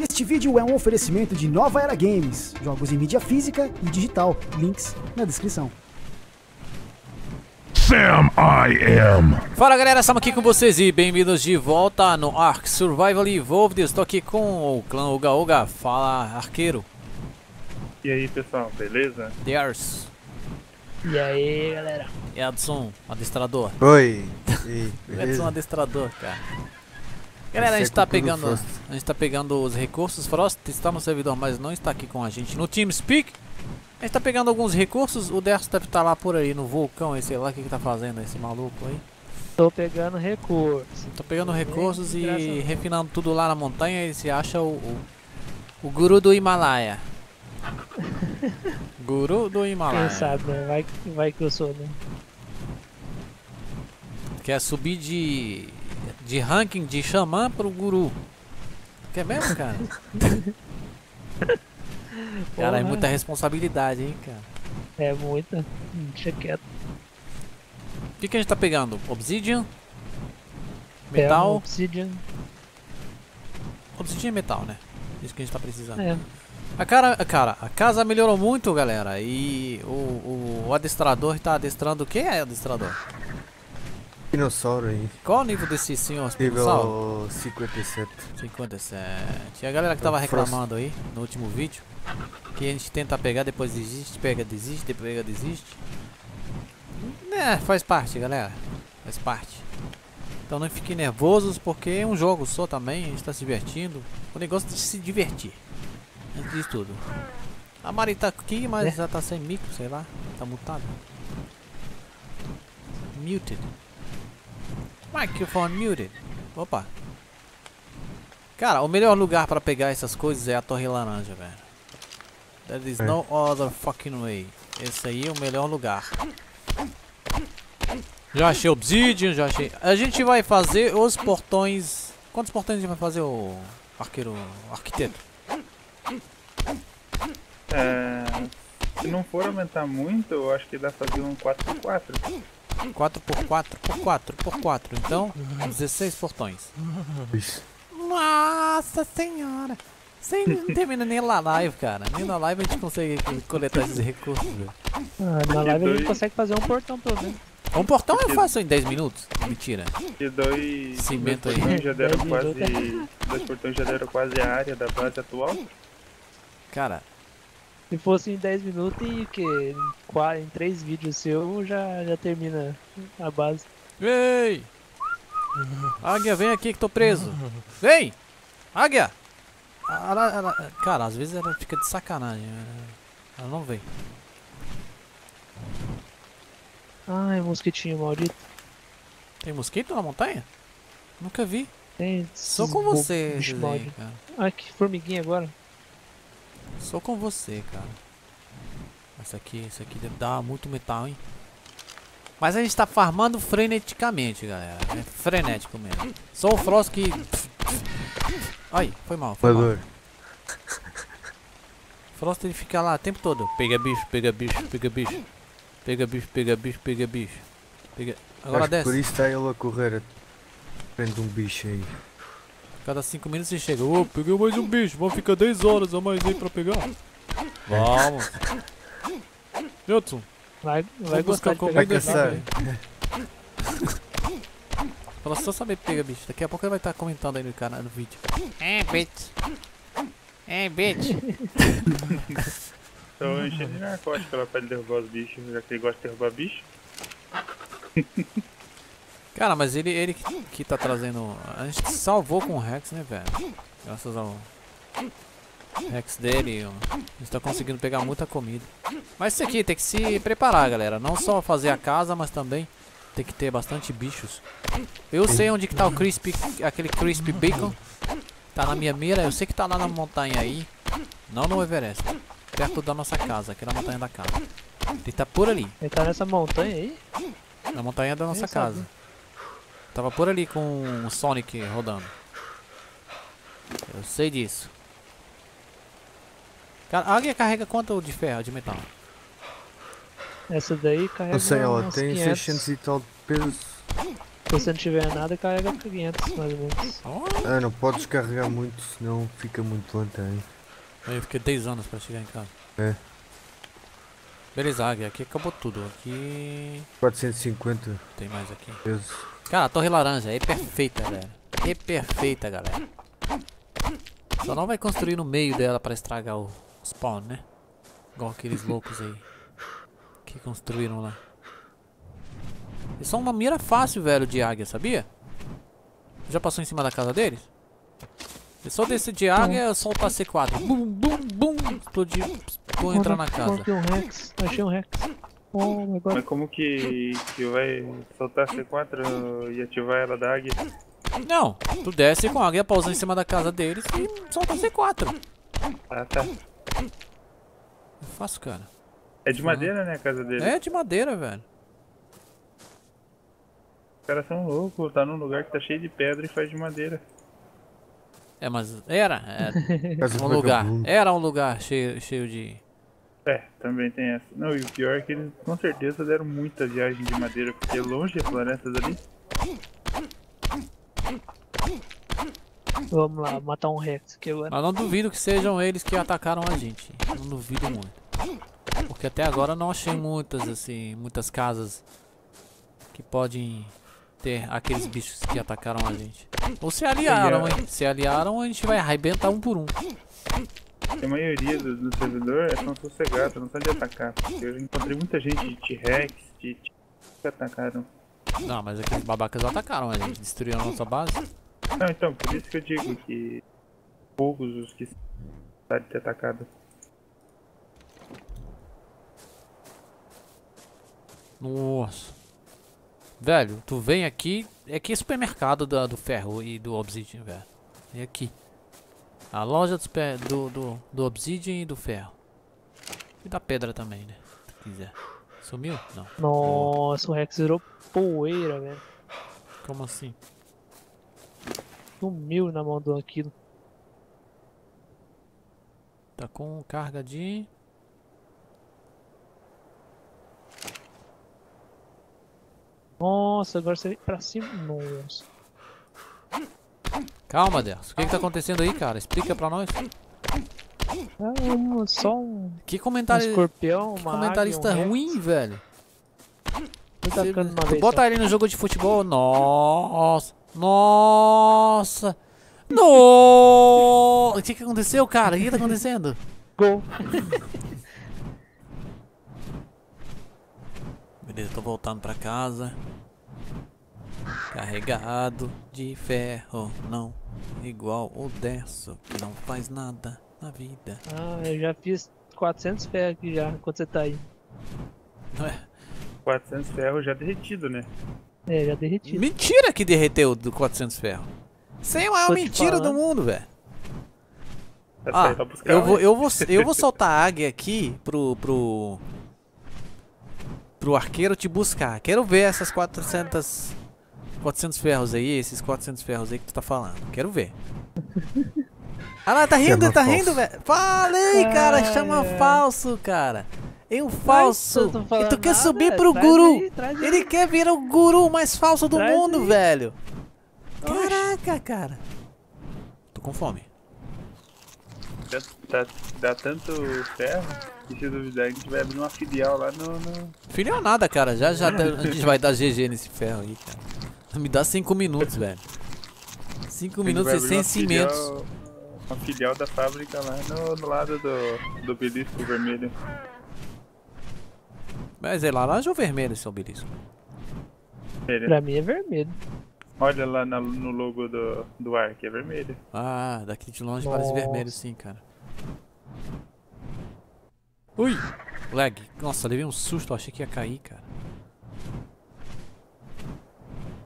Este vídeo é um oferecimento de Nova Era Games, jogos em mídia física e digital, links na descrição. Sam, I am. Fala galera, estamos aqui com vocês e bem-vindos de volta no ARK Survival Evolved. Estou aqui com o clã Uga Uga. Fala, arqueiro. E aí pessoal, beleza? There's. E aí galera? Edson, adestrador. Oi. Edson, adestrador, cara. Galera, a gente tá pegando os recursos. Frost está no servidor, mas não está aqui com a gente no TeamSpeak. A gente tá pegando alguns recursos, o Derso deve estar lá por aí, no vulcão, sei lá, o que tá fazendo esse maluco aí? Tô pegando recursos. Tô pegando recursos e refinando tudo lá na montanha e se acha o guru do Himalaia. Guru do Himalaia. Quem sabe, né? Vai que eu sou, né? Quer subir de ranking de xamã pro guru. Quer mesmo, cara? Cara, é muita responsabilidade, hein, cara. É muita. Deixa quieto. O que a gente tá pegando? Obsidian? Metal? Obsidian. Obsidian e metal, né? Isso que a gente tá precisando. É. A casa melhorou muito, galera. E o adestrador tá adestrando. Quem é adestrador? Dinossauro aí. Qual o nível desse senhor? Nível 57. 57. E a galera que tava reclamando aí no último vídeo, que a gente tenta pegar, depois desiste, pega, desiste, pega, desiste. É, faz parte, galera. Faz parte. Então não fiquem nervosos, porque é um jogo só também, a gente tá se divertindo. O negócio é de se divertir. Antes de tudo. A Mari tá aqui, mas já tá sem micro, sei lá. Tá mutado. Muted. Microphone muted. Opa. Cara, o melhor lugar pra pegar essas coisas é a Torre Laranja, velho. There is no other fucking way. Esse aí é o melhor lugar. Já achei obsidian, já achei. A gente vai fazer os portões. Quantos portões a gente vai fazer, o arqueiro, arquiteto? É, se não for aumentar muito, eu acho que dá pra fazer um 4x4. 4x4, então 16 portões. Nossa senhora! Sem terminar nem na live, cara. Nem na live a gente consegue coletar esses recursos, velho. Ah, na live a gente consegue fazer um portão pelo menos. Um portão eu faço em 10 minutos? Mentira. E dois cimento aí. Dois portões já deram quase a área da base atual. Cara. Se fosse em 10 minutos e que em 3 vídeos seu já termina a base. Ei! Águia, vem aqui que tô preso. Vem! Águia! Cara, às vezes ela fica de sacanagem. Ela não vem. Ai, mosquitinho maldito. Tem mosquito na montanha? Nunca vi. Tem. Sou com você, aí, cara. Ai, que formiguinha agora. Sou com você, cara. Essa aqui deve dar muito metal, hein. Mas a gente tá farmando freneticamente, galera. É frenético mesmo. Só o Frost que... Ai, foi mal. Frost ele fica lá o tempo todo. Pega bicho, pega bicho, pega bicho. Pega bicho, pega bicho, pega bicho. Pega... Agora desce. Por isso tá ele a correr. Prende um bicho aí. Cada 5 minutos ele chega. Ô, peguei mais um bicho. Vamos ficar 10 horas a mais aí pra pegar. Vamos. Jotson. Vai buscar comida aqui, velho. Fala só saber pega, bicho. Daqui a pouco ele vai estar comentando aí no canal, no vídeo. É, bitch. É, bitch. Então enchendo de narcótico lá pra ele derrubar os bichos, já que ele gosta de derrubar bicho. Cara, mas ele que tá trazendo... A gente salvou com o Rex, né, velho? Graças ao Rex dele, a gente tá conseguindo pegar muita comida. Mas isso aqui tem que se preparar, galera. Não só fazer a casa, mas também... Tem que ter bastante bichos. Eu sei onde que tá o crispy, aquele crispy bacon. Tá na minha mira, eu sei que tá lá na montanha aí. Não no Everest. Perto da nossa casa, aqui na montanha da casa. Ele tá por ali. Ele tá nessa montanha aí? Na montanha da nossa casa. Tava por ali com o Sonic rodando. Eu sei disso. A águia carrega quanto de ferro, de metal? Essa daí carrega. Não sei, ela tem 500. 600 e tal de peso. Se você não tiver nada, carrega 500 mais ou menos. É, não pode descarregar muito, senão fica muito lento aí. Eu fiquei 10 anos pra chegar em casa. É. Beleza, Águia, aqui acabou tudo. Aqui... 450. Tem mais aqui. Peso. Cara, a torre laranja é perfeita, velho. É perfeita, galera. Só não vai construir no meio dela pra estragar o spawn, né? Igual aqueles loucos aí que construíram lá. É só uma mira fácil, velho, de águia, sabia? Já passou em cima da casa deles? Eu só desci de águia, eu soltar C4. Bum, bum, bum. Explodiu. Vou entrar na casa. Achei um Rex. Oh, meu Deus. Mas como que vai soltar C4 e ativar ela da águia? Não, tu desce com a águia, pausa em cima da casa deles e solta C4. Ah, tá. Eu faço, cara. É de madeira, né, a casa deles? É de madeira, velho. Os caras são loucos, tá num lugar que tá cheio de pedra e faz de madeira. É, mas era um lugar. Era um lugar cheio de... É, também tem essa. Não, e o pior é que eles com certeza deram muita viagem de madeira, porque longe as florestas ali. Vamos lá, matar um rex aqui agora. Mas não duvido que sejam eles que atacaram a gente. Não duvido muito. Porque até agora eu não achei muitas, assim, muitas casas que podem... ter aqueles bichos que atacaram a gente. Ou se aliaram, hein? Se aliaram, a gente vai arrebentar um por um. A maioria do servidor são sossegados, não são de atacar. Eu encontrei muita gente de T-Rex, de T-Rex que atacaram. Não, mas aqueles babacas atacaram a gente, destruíram a nossa base. Não, então, por isso que eu digo que poucos os que podem ter atacado. Nossa. Velho, tu vem aqui. Aqui é supermercado do ferro e do obsidian, velho. É aqui. A loja do obsidian e do ferro. E da pedra também, né? Se quiser. Sumiu? Não. Nossa, o Rex virou poeira, velho. Como assim? Sumiu na mão do Aquilo. Tá com carga de... Nossa, agora você veio pra cima. Nossa. Calma, Deus. O que tá acontecendo aí, cara? Explica pra nós. É só um... Que comentário... Um escorpião, que comentarista águia, ruim, velho. Tá ficando uma vez. Bota ele no jogo de futebol. Nossa. Nossa. Nossa. O que aconteceu, cara? O que tá acontecendo? Gol. Beleza, tô voltando pra casa. Carregado de ferro, não igual o Derso, que não faz nada na vida. Ah, eu já fiz 400 ferro aqui já, enquanto você tá aí. Não é? 400 ferro já derretido, né? É, já derretido. Mentira que derreteu do 400 ferro. Isso aí é a maior mentira do mundo, velho. Ah, eu vou soltar a águia aqui pro arqueiro te buscar. Quero ver essas 400 ferros aí, esses 400 ferros aí que tu tá falando. Quero ver. Ah lá, tá rindo, velho. Falei, cara, chama falso, cara. É um falso. E tu quer subir pro guru. Ele quer virar o guru mais falso do mundo, velho. Caraca, cara. Tô com fome. Dá tanto ferro. Se duvidar, a gente vai abrir uma filial lá no... Filial nada, cara. Já a gente vai dar GG nesse ferro aí, cara. Me dá 5 minutos, velho. 5 minutos e sem cimentos. Uma filial da fábrica lá no lado do obelisco vermelho. Mas é laranja ou vermelho esse obelisco? Pra mim é vermelho. Olha lá no logo do ARK, é vermelho. Ah, daqui de longe parece vermelho sim, cara. Ui, lag. Nossa, levei um susto, achei que ia cair, cara.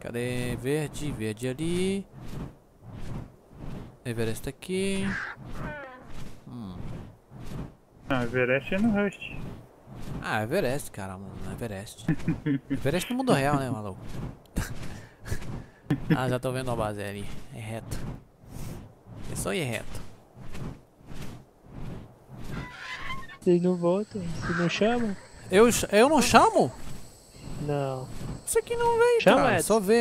Cadê? Verde, verde ali. Everest aqui. Ah, Everest é no Rust. Ah, Everest, cara, mano, Everest. Everest no mundo real, né, maluco? Ah, já tô vendo a base ali. É reto. É só ir reto. Vocês não voltam? Vocês não chamam? Eu não chamo? Não. isso aqui não vem, chama cara. Só vê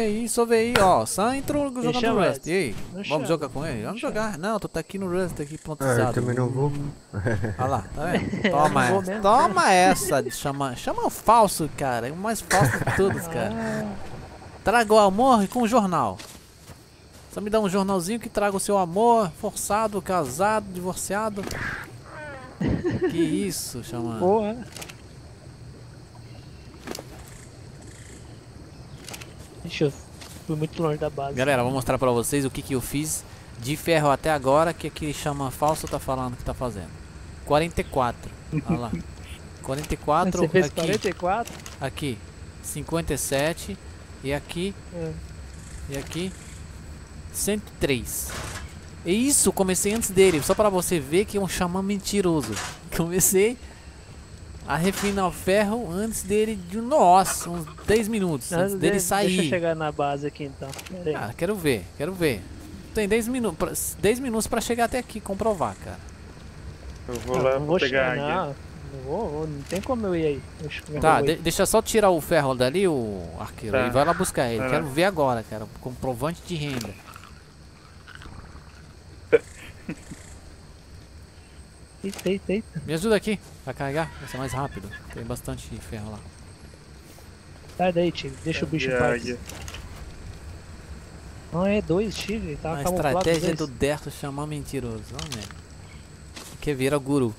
aí, ó. Só entrou jogando no Rust. E aí? Vamos jogar com ele? Vamos jogar. Não, tu tá aqui no Rust, aqui plantizado. Ah, eu também não vou. Olha lá, tá vendo? Toma essa. Toma essa. Chama o falso, cara. É o mais falso de todos, cara. Traga o amor com o jornal. Só me dá um jornalzinho que traga o seu amor. Forçado, casado, divorciado. Que isso, chama. Boa. Deixa eu... Fui muito longe da base. Galera, vou mostrar pra vocês o que, que eu fiz de ferro até agora. Que aquele chama falso tá falando que tá fazendo 44, olha lá. 44, você fez aqui, 44? Aqui 57. E aqui E aqui 103. E isso, comecei antes dele. Só pra você ver que é um xamã mentiroso. Comecei a refinar o ferro antes dele de uns 10 minutos antes dele sair. Deixa eu chegar na base aqui então. Ah, quero ver, quero ver. Tem 10 minutos pra chegar até aqui, comprovar, cara. Eu vou lá, vou pegar aqui. Não tem como eu ir aí. Tá, deixa só tirar o ferro dali, o arqueiro, tá. E vai lá buscar ele. Quero ver agora, cara, comprovante de renda. Eita, eita, eita. Me ajuda aqui pra carregar, vai ser mais rápido. Tem bastante ferro lá. Sai daí, Tigre, deixa o bicho em paz. Não, é dois, Tigre. Tá, a estratégia do Derto chamar mentiroso. Que vira guru.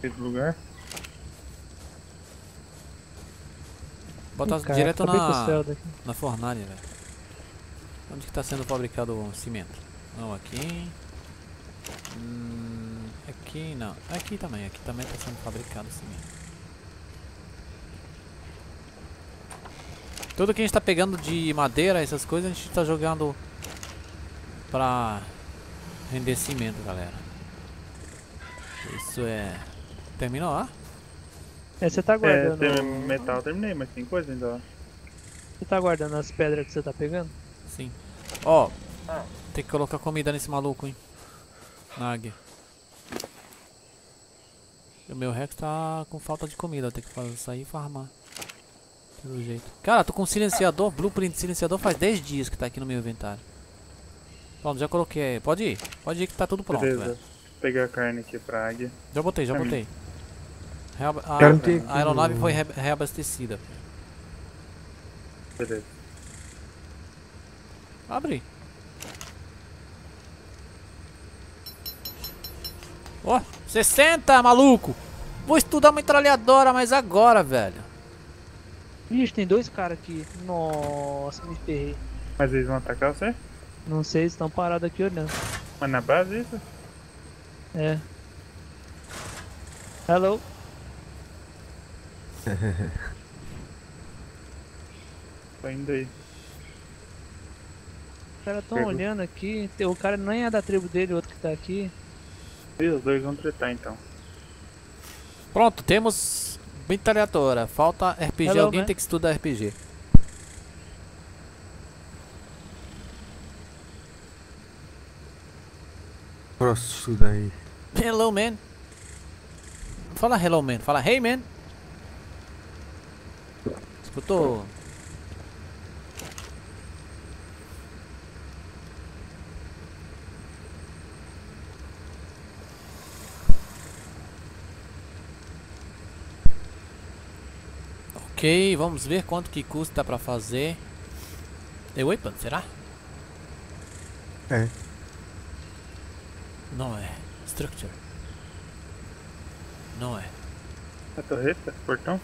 Esse lugar. Bota direto na fornalha, velho. Onde que tá sendo fabricado o cimento? Não, aqui. Aqui não. Aqui também tá sendo fabricado o cimento. Tudo que a gente tá pegando de madeira, essas coisas, a gente tá jogando pra render cimento, galera. Isso é... Terminou lá? É, você tá guardando... É, metal terminei, mas tem coisa ainda lá. Você tá guardando as pedras que você tá pegando? Sim. Ó, tem que colocar comida nesse maluco, hein. Na águia. O meu Rex tá com falta de comida, tem que sair e farmar. Pelo jeito. Cara, tô com um silenciador, blueprint silenciador faz 10 dias que tá aqui no meu inventário. Pronto, já coloquei. Pode ir que tá tudo pronto, velho. Pegar a carne aqui pra águia. Já botei, já botei. A aeronave foi reabastecida. Beleza. Abre. Ó, 60, maluco. Vou estudar uma metralhadora, mas agora, velho. Ixi, tem dois caras aqui. Nossa, me ferrei. Mas eles vão atacar você? Não sei, eles estão parados aqui olhando. Mas na base isso? É. Hello. Tô indo aí. Os caras estão olhando aqui, o cara nem é da tribo dele, o outro que tá aqui. E os dois vão tretar então. Pronto, temos metralhadora, falta RPG, hello, alguém tem que estudar RPG. Próximo daí. Hello, man. Não fala hello, man, fala hey, man. Escutou? Ok, vamos ver quanto que custa pra fazer. The Weapon, será? É. Não é. Structure. Não é. A torreta? Portão?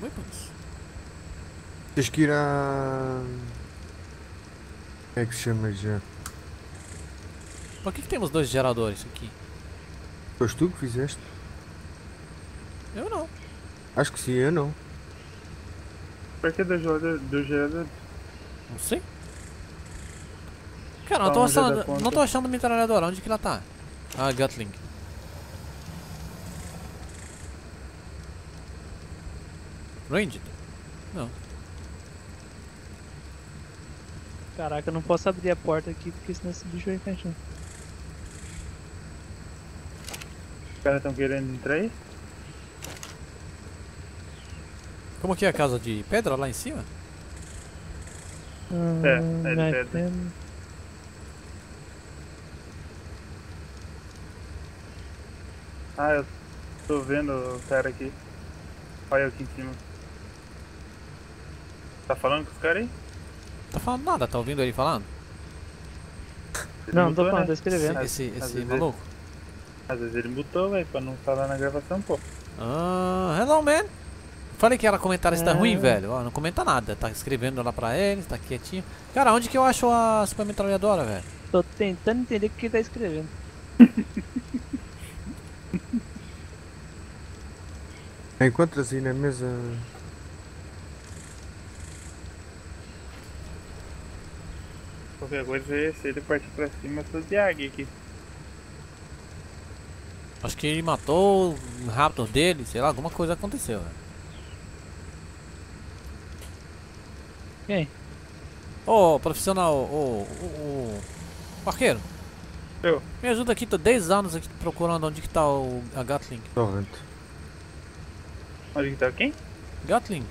Weapons. Tens que ir a... Como é que se chama já? Por que temos dois geradores aqui? Foste tu que fizeste? Eu não. Acho que sim, eu não. Por que do gerador? Não sei. Cara, não tô achando metralhadora. Onde que ela tá? Ah, Gatling. Ranged? Não. Caraca, eu não posso abrir a porta aqui porque senão esse bicho vai encaixando. caras estão querendo entrar aí? Como que é a casa de pedra lá em cima? É de pedra. Ah, eu tô vendo o cara aqui. Olha aqui em cima. Tá falando com os caras aí? Tá falando nada, tá ouvindo ele falando? Ele não, mutou, tô falando, né? Tô escrevendo. Esse maluco? Às vezes ele mutou, velho, pra não falar na gravação, pô. Ah, hello, man. Falei que ela comentário está ruim, velho. Ó, não comenta nada, tá escrevendo lá pra ele, tá quietinho. Cara, onde que eu acho a supermetralhadora, velho? Tô tentando entender o que ele tá escrevendo. Encontra-se na mesa. Qualquer coisa, se ele partir pra cima, eu sou de águia aqui. Acho que ele matou o raptor dele, sei lá, alguma coisa aconteceu, velho. Quem? Ô, profissional, ô, barqueiro. Eu. Me ajuda aqui, tô 10 anos aqui procurando onde que tá a Gatling. Torre. Onde que tá quem? Gatling.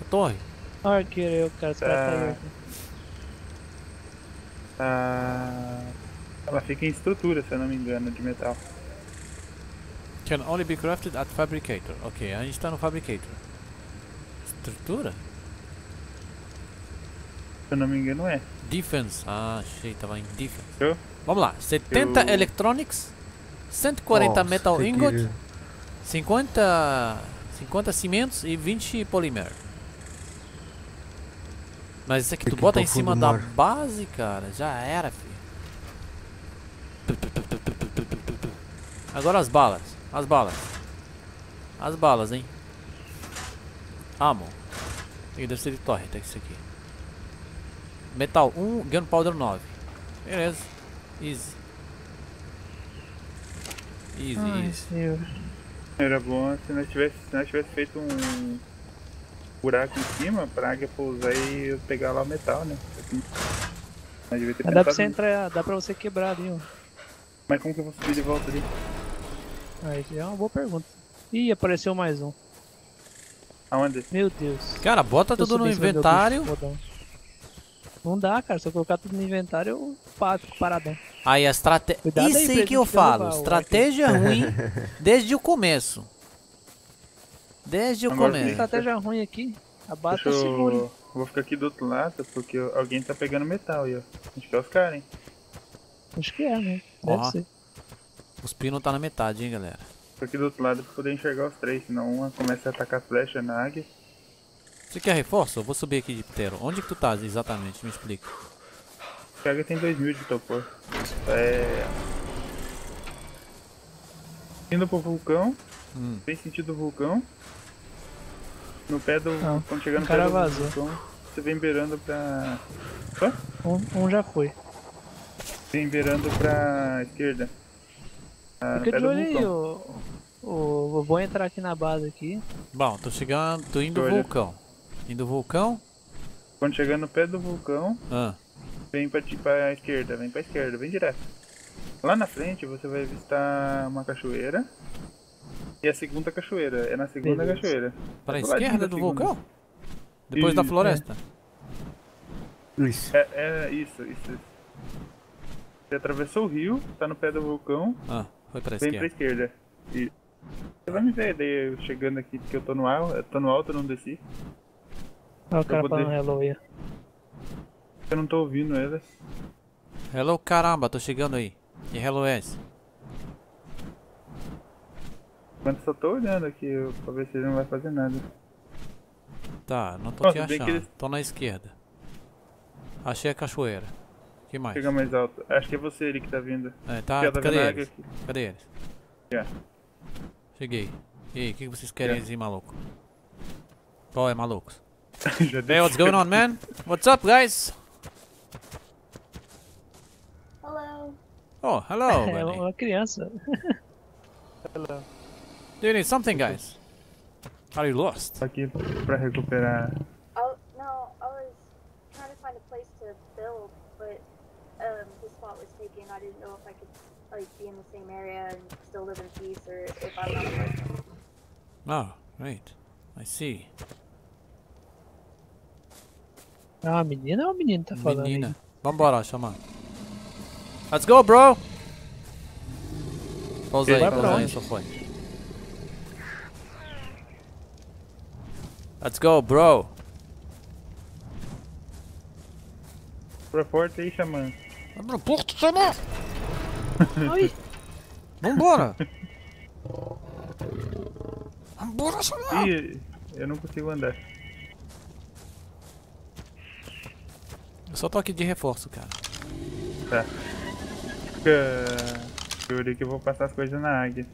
A torre. Arqueiro, eu, cara, esse cara tá aí. Ela fica em estrutura, se eu não me engano, de metal. Can only be crafted at fabricator. Ok, a gente tá no fabricator. Estrutura? Se eu não me engano é Defense, ah achei, tava em Defense. Eu? Vamos lá, 70 Electronics, 140 Metal Ingot, 50 cimentos e 20 Polymer. Mas isso aqui tu bota em cima da base, cara, já era, filho. Agora as balas, as balas. As balas, hein. Amor. E deve ser de torre, tá isso aqui. Metal 1, Gunpowder 9. Beleza. Easy. Easy, easy. Era bom se nós tivesse feito um buraco em cima pra águia pousar e eu pegar lá o metal, né? Assim, nós devia ter pensado. Dá pra você entrar, dá pra você quebrar ali, ó. Mas como que eu vou subir de volta ali? Aí é uma boa pergunta. Ih, apareceu mais um. Aonde? Meu Deus. Cara, bota tudo no inventário. Não dá, cara. Se eu colocar tudo no inventário, eu fico paradão. Aí a estratégia... Isso aí que eu falo. Estratégia ruim desde o começo. Desde o começo. Estratégia ruim aqui. A base tá segura. Eu vou ficar aqui do outro lado, porque alguém tá pegando metal aí, ó. Acho que é os caras, hein? Acho que é, né? Deve ser. Os pinos tá na metade, hein, galera. Fico aqui do outro lado pra poder enxergar os três, senão uma começa a atacar flecha na águia. Você quer reforço? Eu vou subir aqui de Ptero. Onde que tu tá exatamente? Me explica. Pega, tem 2000 de topor. É... indo pro vulcão. Tem sentido do vulcão. No pé do... Não, quando chegar no pé do vulcão, você vem beirando pra... Hã? Um já foi. Vem beirando pra esquerda. Ah, fica de olho aí, eu vou entrar aqui na base aqui. Bom, tô chegando, tô indo pro vulcão. Indo vulcão? Quando chegar no pé do vulcão, vem pra esquerda, vem direto. Lá na frente você vai visitar uma cachoeira. E a segunda cachoeira, é na segunda cachoeira. Pra esquerda do vulcão? Depois da floresta? Isso. É isso. Você atravessou o rio, tá no pé do vulcão. Foi pra esquerda. Vem pra esquerda. E você vai me ver daí chegando aqui, porque eu tô no alto, eu não desci. Olha o cara falando hello aí. Eu não tô ouvindo elas. Hello, caramba, tô chegando aí. Que hello é esse? Enquanto só tô olhando aqui, pra ver se ele não vai fazer nada. Tá, não tô te achando, tô na esquerda. Achei a cachoeira. O que mais? Chega mais alto, acho que é você ele que tá vindo. É, tá, cadê eles? Yeah. Cheguei. E aí, o que vocês querem dizer, maluco? Qual é, malucos? Hey, what's going on, man? What's up, guys? Hello. Oh, hello, buddy. É uma criança. Hello. Do you need something, guys? Are you lost? Aqui pra recuperar... Oh, no, I was trying to find a place to build, but the spot was taken. I didn't know if I could like be in the same area and still live in peace, or if I want to work. Oh, right. I see. É uma menina ou um menino tá falando? Menina. Vambora, xamã. Let's go, bro! Pausa aí, só foi. Let's go, bro! Abra a porta aí, xamã. Abra a porta, xamã! Ai! Vambora! Vambora, xamã! Ih, eu não consigo andar. Eu só tô aqui de reforço, cara. Tá. Segura que eu vou passar as coisas na águia.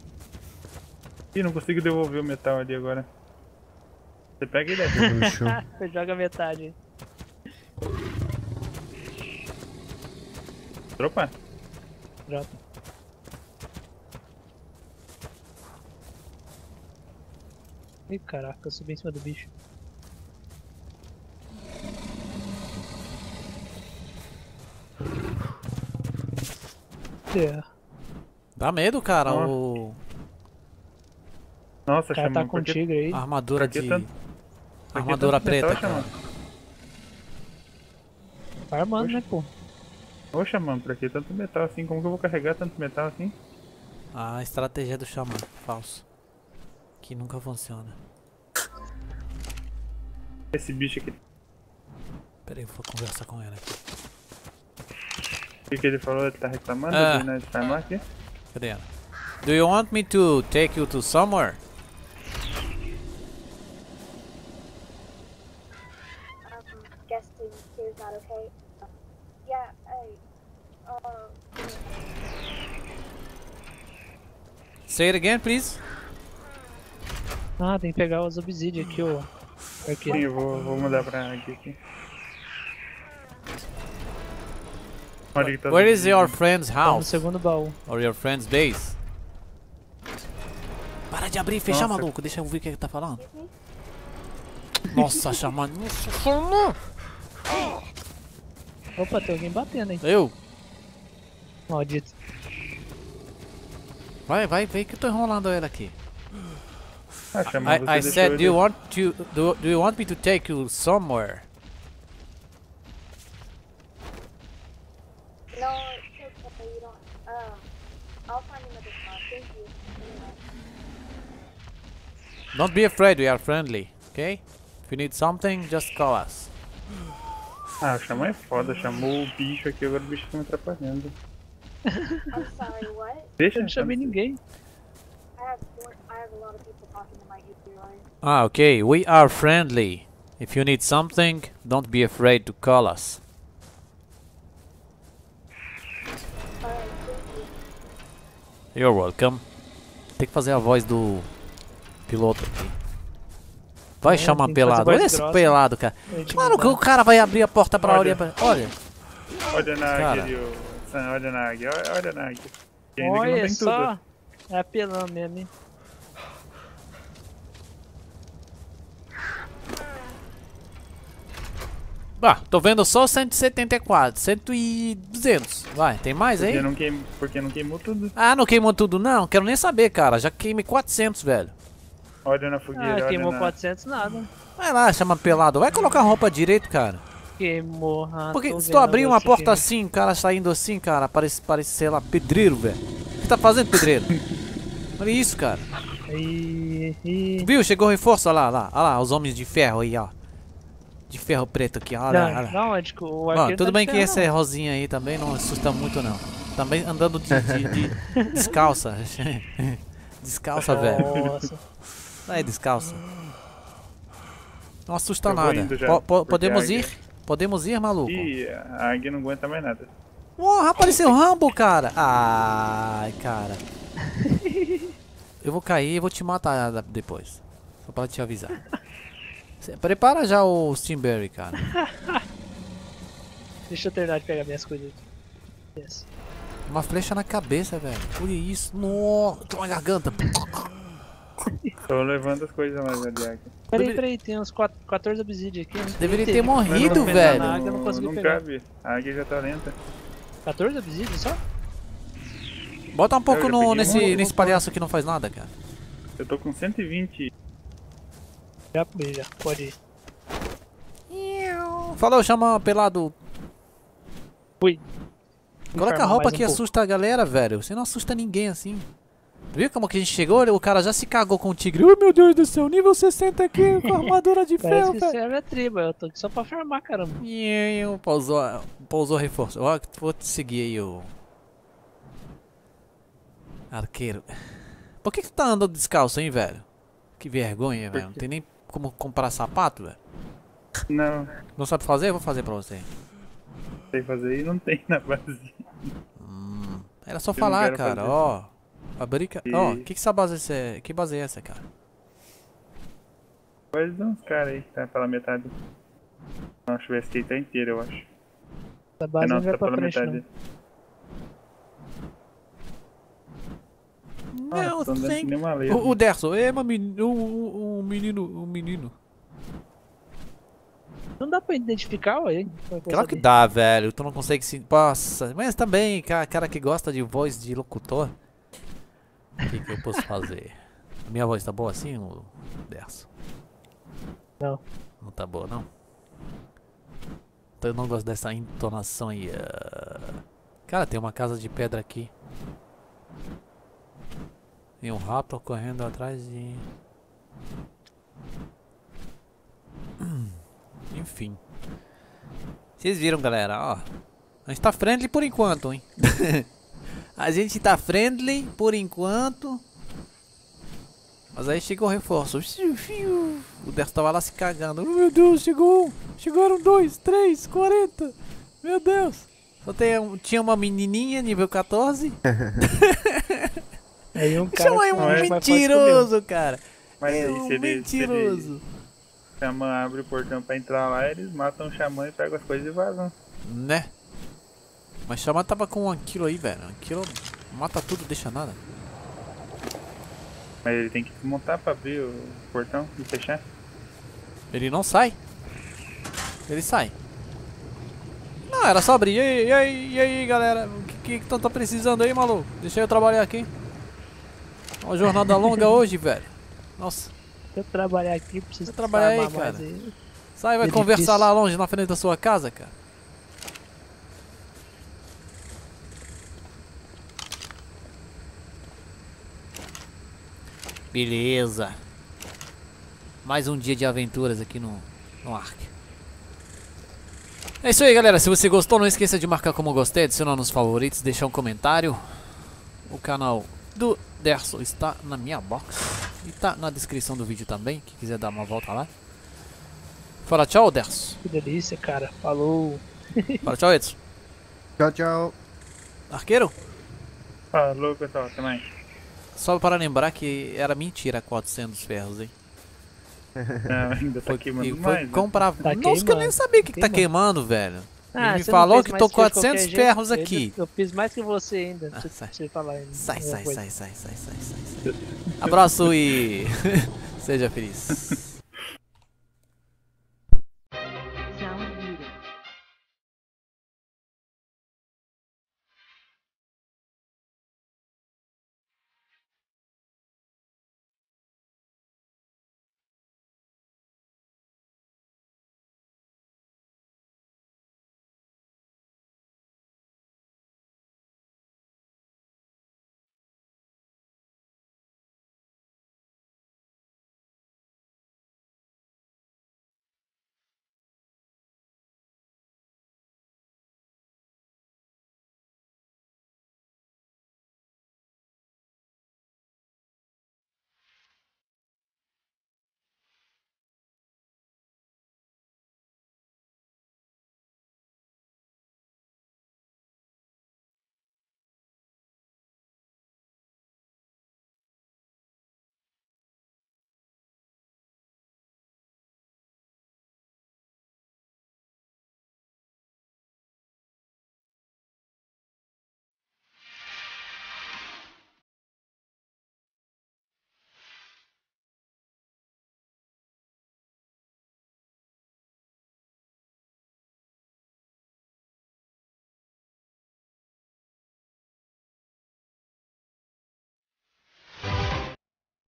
Ih, não consigo devolver o metal ali agora. Você pega ele aqui. Joga metade. Tropa? Dropa. Ih, caraca, eu subi em cima do bicho. É. Dá medo, cara. Nossa, o... Nossa, cara, tá com tigre aí. Armadura de... Tá... Armadura tá preta, cara. Tá armando, né, pô? Ô, xamã, pra que tanto metal assim? Como que eu vou carregar tanto metal assim? Ah, a estratégia do xamã. Falso. Que nunca funciona. Esse bicho aqui... Pera aí, eu vou conversar com ela aqui. O que ele falou? Ele tá reclamando? Ele tá reclamando aqui? Cadê ela? Do you want me to take you to somewhere? Guessing here's not okay. Yeah, Say it again, please. Ah, tem que pegar os obsidian aqui, ó. Aqui. Sim, eu vou mudar pra aqui. Where is your friend's house? Tá no segundo baú. Or your friend's base? Para de abrir e fechar, nossa, maluco. Deixa eu ver o que ele tá falando. Nossa, xamã. Nossa, xamã. Opa, tem alguém batendo aí. Eu? Maldito. Vai, vem que eu tô enrolando ela aqui. I said, do you want me to take you somewhere? Don't be afraid, we are friendly, okay? If you need something, just call us. Ah, o xamã é foda, chamou o bicho aqui, agora o bicho tá me atrapalhando. I'm sorry, what? Deixa, eu não chamei ninguém. I have a lot of people talking to my YouTube line. Ah, ok, we are friendly. If you need something, don't be afraid to call us. Alright, thank you. You're welcome. Tem que fazer a voz do... piloto aqui. Vai chamar pelado. Olha esse grossa. Pelado, cara. Mano, que o cara vai abrir a porta pra olha. Olha. Olha na águia, olha na águia, olha na águia. Olha só. Tudo. É pelão mesmo, hein? Ah, tô vendo só 174, 100 e 200. Vai, tem mais aí? Porque não queimou tudo. Ah, não queimou tudo não? Quero nem saber, cara. Já queimei 400, velho. Olha na fogueira, olha queimou na... 400 nada. Vai lá, chama pelado. Vai colocar a roupa direito, cara. Queimou, ah, porque se tu abrir uma porta queimou. Assim, cara, saindo assim, cara, parece sei lá, pedreiro, velho. O que tá fazendo, pedreiro? Olha isso, cara. Tu viu? Chegou reforço, olha lá, os homens de ferro aí, ó. De ferro preto aqui, olha lá. Não, é de o arqueiro. Bom, tudo bem que esse rosinha aí também não assusta muito, não. Também andando de descalça. Descalça, velho. Nossa. Aí, descalça. Não assusta nada. Podemos ir? Podemos ir, maluco? Ih, a águia não aguenta mais nada. Porra, apareceu Rambo, cara! Ai, cara. Eu vou cair e vou te matar depois. Só pra te avisar. Prepara já o Steamberry, cara. Deixa eu terminar de pegar minhas coisas. Yes. Uma flecha na cabeça, velho. Olha isso. Nossa, tô na garganta. Tô levando as coisas mais ali. Peraí, tem uns 14 obsidian aqui. Deveria ter morrido, velho. A águia não conseguiu pegar. Cabe, a águia já tá lenta. 14 obsidian só? Bota um pouco no, nesse palhaço que não faz nada, cara. Eu tô com 120. Já peguei, já. Pode ir. Falou, chama pelado. Fui. Coloca a roupa que assusta a galera, velho. Você não assusta ninguém assim. Viu como que a gente chegou? O cara já se cagou com o tigre. Oh, meu Deus do céu, nível 60 aqui com armadura de ferro, velho. Isso é a minha tribo, eu tô aqui só pra farmar, caramba. E pausou reforço. Ó, vou te seguir aí, ô arqueiro. Por que tu tá andando descalço, hein, velho? Que vergonha, velho. Não tem nem como comprar sapato, velho. Não. Não sabe fazer? Eu vou fazer pra você. Sei fazer e não tem na base. Era só falar, cara, ó. Fabrica. Ó, que essa base é? Que base é essa, cara? Pode dar uns caras aí, tá pela metade. Não, acho que essa aqui tá inteira, eu acho. Essa base não tá pela metade. Não, tem. O Derson, é um menino. Um menino. Não dá pra identificar, ué? Claro que dá, velho. Tu não consegue se... Nossa, mas também, cara que gosta de voz de locutor. O que eu posso fazer? Minha voz tá boa assim, ou... Derso? Não. Não tá boa, não? Então eu não gosto dessa entonação aí. Cara, tem uma casa de pedra aqui. E um rato correndo atrás de... Enfim. Vocês viram, galera, ó. A gente tá friendly por enquanto, hein. A gente tá friendly por enquanto. Mas aí chegou o reforço. O Derso tava lá se cagando. Oh, meu Deus, chegou um. Chegaram 2, 3, 40. Meu Deus. Só tinha uma menininha, nível 14. Aí um cara. Chama aí um mentiroso, cara. Mas é um mentiroso. O xamã abre o portão pra entrar lá, eles matam o xamã e pegam as coisas e vazam. Né? Mas o xamã tava com 1 quilo aí, velho. 1 quilo mata tudo, deixa nada. Mas ele tem que montar pra abrir o portão e fechar. Ele não sai. Ele sai. Não, era só abrir. E aí galera? O que tu tá precisando aí, maluco? Deixa eu trabalhar aqui. Uma jornada longa hoje, velho. Nossa. Eu trabalhar aqui, preciso trabalhar aí, cara. Sai, vai conversar lá longe, na frente da sua casa, cara. Beleza. Mais um dia de aventuras aqui no ARK. É isso aí, galera. Se você gostou, não esqueça de marcar como gostei, adicionar nos favoritos, deixar um comentário. O canal do Derso está na minha box. E tá na descrição do vídeo também, quem quiser dar uma volta lá. Fala tchau, Derso. Que delícia, cara. Falou. Fala tchau, Edson. Tchau, tchau. Arqueiro? Falou, pessoal. Até mais. Só para lembrar que era mentira 400 ferros, hein? Não, ainda tá queimando mais. Tá. Nossa, que eu nem sabia que tá queimando, velho. Ah, me falou que tô 400 ferros aqui. Eu fiz mais que você ainda. Ah, você falar ainda. Sai, sai, sai, sai, sai, sai, sai, sai. Abraço e seja feliz.